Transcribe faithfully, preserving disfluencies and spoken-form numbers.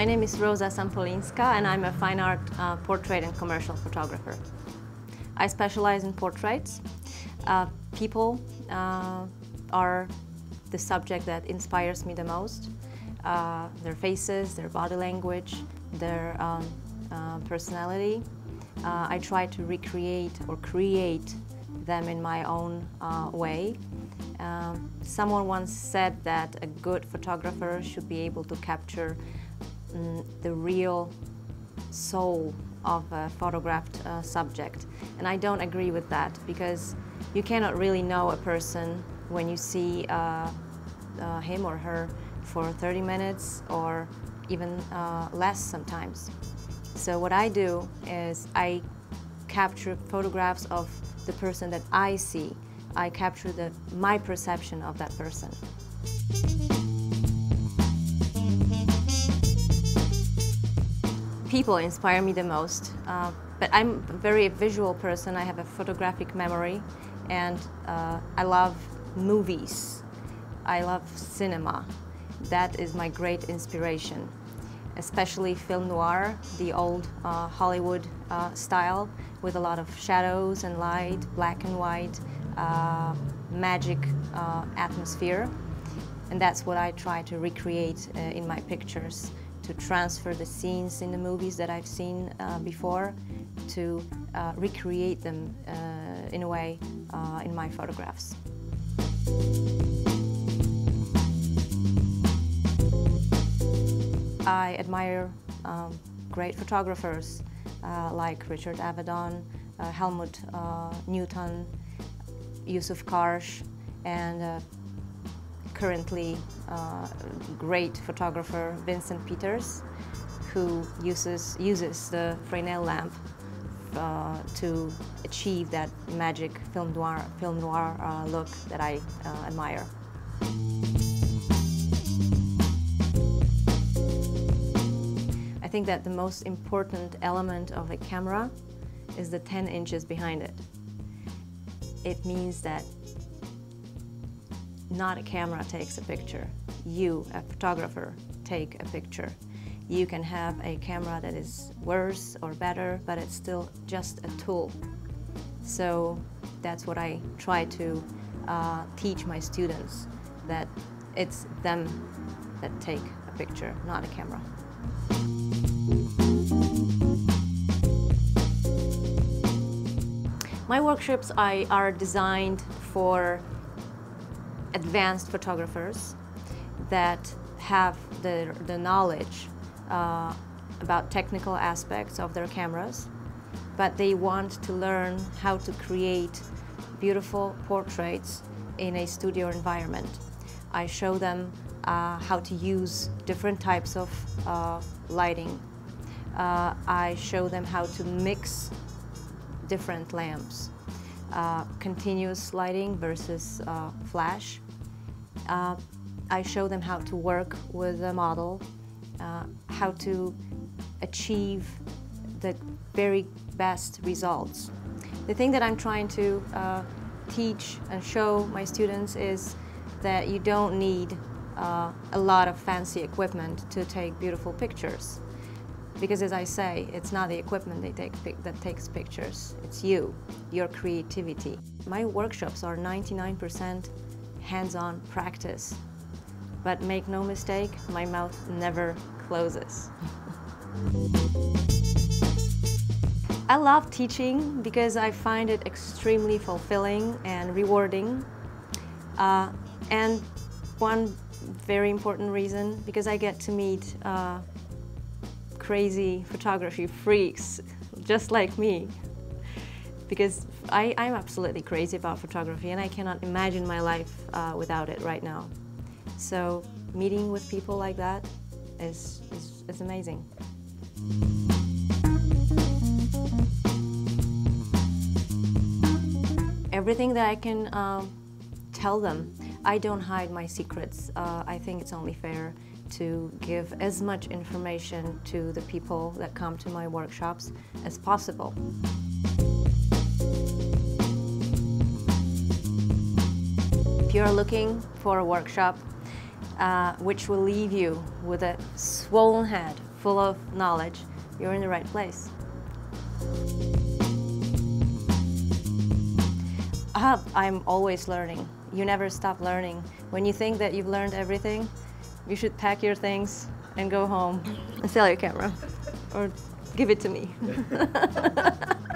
My name is Roza Sampolinska and I'm a fine art uh, portrait and commercial photographer. I specialize in portraits. Uh, people uh, are the subject that inspires me the most. Uh, their faces, their body language, their um, uh, personality. Uh, I try to recreate or create them in my own uh, way. Uh, someone once said that a good photographer should be able to capture um, the real soul of a photographed uh, subject. And I don't agree with that, because you cannot really know a person when you see uh, uh, him or her for thirty minutes or even uh, less sometimes. So what I do is I capture photographs of the person that I see. I capture the, my perception of that person. People inspire me the most, uh, but I'm a very visual person. I have a photographic memory, and uh, I love movies. I love cinema. That is my great inspiration, especially film noir, the old uh, Hollywood uh, style, with a lot of shadows and light, black and white, uh, magic uh, atmosphere. And that's what I try to recreate uh, in my pictures, to transfer the scenes in the movies that I've seen uh, before, to uh, recreate them uh, in a way uh, in my photographs. I admire um, great photographers uh, like Richard Avedon, uh, Helmut uh, Newton, Yusuf Karsh, and uh, currently uh, great photographer Vincent Peters, who uses, uses the Fresnel lamp uh, to achieve that magic film noir, film noir uh, look that I uh, admire. I think that the most important element of a camera is the ten inches behind it. It means that not a camera takes a picture. You, a photographer, take a picture. You can have a camera that is worse or better, but it's still just a tool. So that's what I try to uh, teach my students, that it's them that take a picture, not a camera. My workshops I, are designed for advanced photographers that have the, the knowledge uh, about technical aspects of their cameras, but they want to learn how to create beautiful portraits in a studio environment. I show them Uh, how to use different types of uh, lighting. Uh, I show them how to mix different lamps. Uh, continuous lighting versus uh, flash. Uh, I show them how to work with a model, uh, how to achieve the very best results. The thing that I'm trying to uh, teach and show my students is that you don't need Uh, a lot of fancy equipment to take beautiful pictures, because as I say, it's not the equipment they take pic that takes pictures, it's you, your creativity. My workshops are ninety-nine percent hands-on practice, but make no mistake, my mouth never closes. I love teaching because I find it extremely fulfilling and rewarding, uh, and one very important reason, because I get to meet uh, crazy photography freaks just like me, because I, I'm absolutely crazy about photography and I cannot imagine my life uh, without it right now. So meeting with people like that is, is, is amazing. Everything that I can uh, tell them. I don't hide my secrets. Uh, I think it's only fair to give as much information to the people that come to my workshops as possible. If you're looking for a workshop uh, which will leave you with a swollen head full of knowledge, you're in the right place. Ah, I'm always learning. You never stop learning. When you think that you've learned everything, you should pack your things and go home and sell your camera or give it to me.